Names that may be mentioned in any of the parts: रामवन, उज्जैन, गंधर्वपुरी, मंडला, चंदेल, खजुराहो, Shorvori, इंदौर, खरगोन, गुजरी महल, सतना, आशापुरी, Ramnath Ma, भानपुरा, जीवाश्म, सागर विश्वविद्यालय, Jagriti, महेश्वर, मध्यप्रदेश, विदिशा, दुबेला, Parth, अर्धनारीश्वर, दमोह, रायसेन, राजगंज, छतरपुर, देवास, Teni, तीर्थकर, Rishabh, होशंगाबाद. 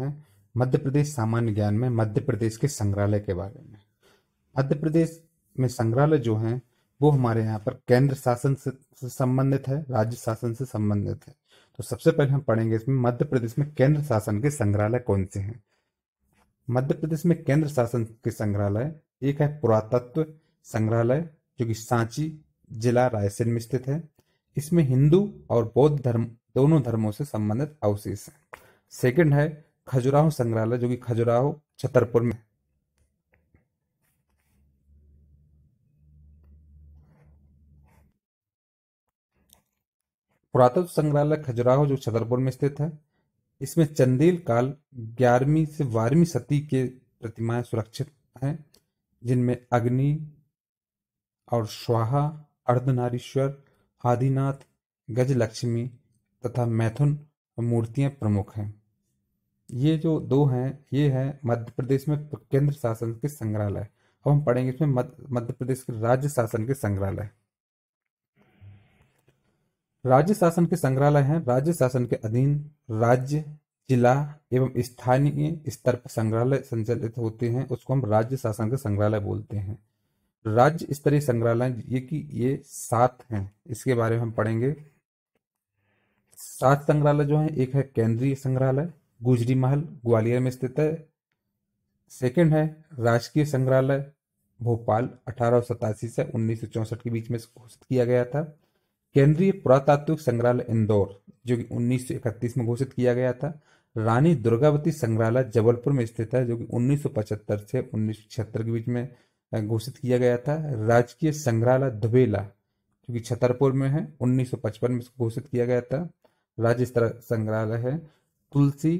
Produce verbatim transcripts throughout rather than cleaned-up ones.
मध्य प्रदेश सामान्य ज्ञान में मध्य प्रदेश के संग्रहालय के बारे में। मध्य प्रदेश में संग्रहालय जो हैं वो हमारे यहाँ पर केंद्र शासन से संबंधित है, राज्य शासन से संबंधित है। तो सबसे पहले हम पढ़ेंगे इसमें मध्य प्रदेश में केंद्र शासन के संग्रहालय कौन से हैं। मध्य प्रदेश में केंद्र शासन के संग्रहालय एक है पुरातत्व संग्रहालय जो कि सांची जिला रायसेन में स्थित है। इसमें हिंदू और बौद्ध धर्म दोनों धर्मों से संबंधित अवशेष हैं। सेकंड है खजुराहो संग्रहालय जो कि खजुराहो छतरपुर में। पुरातत्व संग्रहालय खजुराहो जो छतरपुर में स्थित है, इसमें चंदेल काल ग्यारहवीं से बारहवीं सदी के प्रतिमाएं सुरक्षित हैं, जिनमें अग्नि और स्वाहा, अर्धनारीश्वर, आदिनाथ, गजलक्ष्मी तथा मैथुन मूर्तियां प्रमुख हैं। ये जो दो हैं ये है मध्य प्रदेश में केंद्र शासन के संग्रहालय। अब हम पढ़ेंगे इसमें मध्य प्रदेश के राज्य शासन के संग्रहालय। राज्य शासन के संग्रहालय हैं राज्य शासन के अधीन राज्य, जिला एवं स्थानीय स्तर पर संग्रहालय संचालित होते हैं, उसको हम राज्य शासन के संग्रहालय बोलते हैं। राज्य स्तरीय संग्रहालय ये कि ये सात हैं, इसके बारे में हम पढ़ेंगे। सात संग्रहालय जो हैं, एक है केंद्रीय संग्रहालय गुजरी महल ग्वालियर में स्थित है। सेकेंड है राजकीय संग्रहालय भोपाल अठारह सौ सतासी से उन्नीस सौ चौसठ के बीच में घोषित किया गया था। केंद्रीय पुरातात्विक संग्रहालय इंदौर जो कि उन्नीस सौ इकतीस में घोषित किया गया था। रानी दुर्गावती संग्रहालय जबलपुर में स्थित है जो कि उन्नीस सौ पचहत्तर से उन्नीस सौ छिहत्तर के बीच में घोषित किया गया था। राजकीय संग्रहालय दुबेला जो कि छतरपुर में है, उन्नीस सौ पचपन में घोषित किया गया था। राज्य संग्रहालय है तुलसी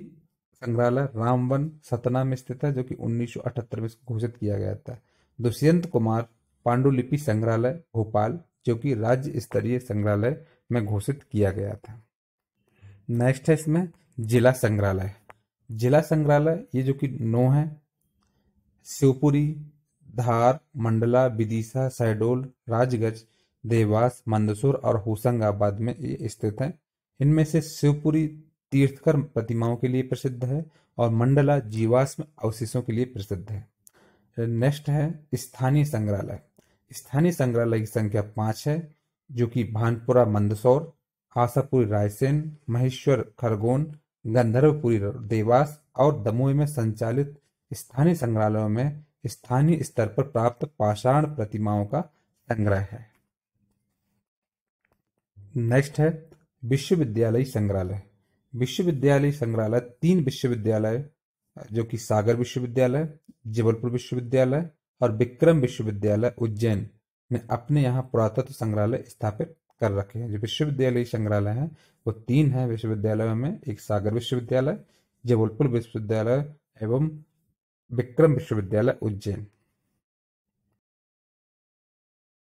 संग्रहालय रामवन सतना में स्थित है जो कि उन्नीस सौ अठहत्तर में घोषित किया गया था। दुष्यंत कुमार पांडुलिपि संग्रहालय भोपाल जो कि राज्य स्तरीय संग्रहालय में घोषित किया गया था। नेक्स्ट है इसमें जिला संग्रहालय। जिला संग्रहालय ये जो कि नौ है, शिवपुरी, धार, मंडला, विदिशा, सहडोल, राजगंज, देवास, मंदसौर और होशंगाबाद में ये स्थित है। इनमें से शिवपुरी तीर्थकर प्रतिमाओं के लिए प्रसिद्ध है और मंडला जीवाश्म अवशेषों के लिए प्रसिद्ध है। नेक्स्ट है स्थानीय संग्रहालय। स्थानीय संग्रहालय की संख्या पांच है जो कि भानपुरा मंदसौर, आशापुरी रायसेन, महेश्वर खरगोन, गंधर्वपुरी देवास और दमोह में संचालित स्थानीय संग्रहालयों में स्थानीय स्तर पर प्राप्त पाषाण प्रतिमाओं का संग्रह है। नेक्स्ट है विश्वविद्यालय संग्रहालय। विश्वविद्यालय संग्रहालय तीन विश्वविद्यालय जो कि सागर विश्वविद्यालय, जबलपुर विश्वविद्यालय और विक्रम विश्वविद्यालय उज्जैन ने अपने यहाँ पुरातत्व संग्रहालय स्थापित कर रखे हैं। जो विश्वविद्यालय संग्रहालय हैं वो तीन हैं विश्वविद्यालयों में, एक सागर विश्वविद्यालय, जबलपुर विश्वविद्यालय एवं विक्रम विश्वविद्यालय उज्जैन।